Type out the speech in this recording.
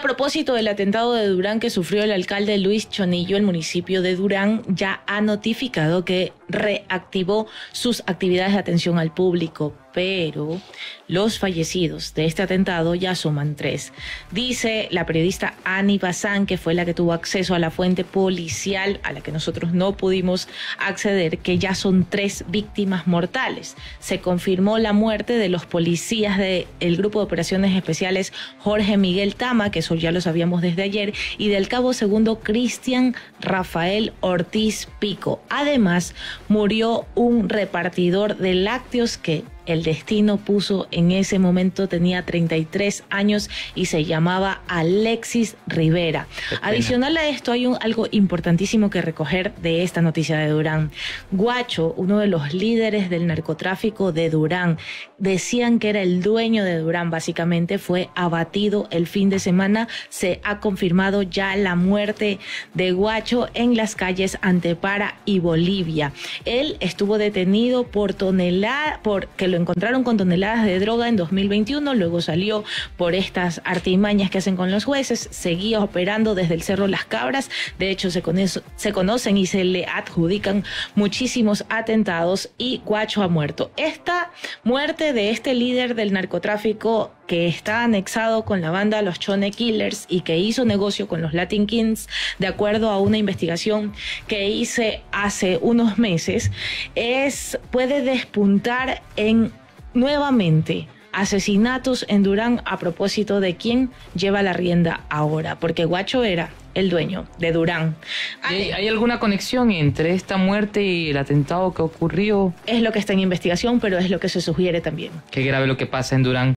A propósito del atentado de Durán que sufrió el alcalde Luis Chonillo, el municipio de Durán ya ha notificado que reactivó sus actividades de atención al público, pero los fallecidos de este atentado ya suman 3. Dice la periodista Annie Bazán, que fue la que tuvo acceso a la fuente policial a la que nosotros no pudimos acceder, que ya son 3 víctimas mortales. Se confirmó la muerte de los policías del Grupo de Operaciones Especiales Jorge Miguel Tama, que eso ya lo sabíamos desde ayer, y del cabo segundo Cristian Rafael Ortiz Pico. Además, murió un repartidor de lácteos que el destino puso en ese momento, tenía 33 años y se llamaba Alexis Rivera. Adicional a esto, hay algo importantísimo que recoger de esta noticia de Durán. Guacho, uno de los líderes del narcotráfico de Durán, decían que era el dueño de Durán, básicamente fue abatido el fin de semana. Se ha confirmado ya la muerte de Guacho en las calles Antepara y Bolivia. Él estuvo detenido por porque lo encontraron con toneladas de droga en 2021, luego salió por estas artimañas que hacen con los jueces, seguía operando desde el Cerro Las Cabras. De hecho, se conocen y se le adjudican muchísimos atentados, y Guacho ha muerto. Esta muerte de este líder del narcotráfico que está anexado con la banda Los Chone Killers y que hizo negocio con los Latin Kings, de acuerdo a una investigación que hice hace unos meses, puede despuntar en nuevamente asesinatos en Durán, a propósito de quién lleva la rienda ahora, porque Guacho era el dueño de Durán. ¿Hay alguna conexión entre esta muerte y el atentado que ocurrió? Es lo que está en investigación, pero es lo que se sugiere también. Qué grave lo que pasa en Durán.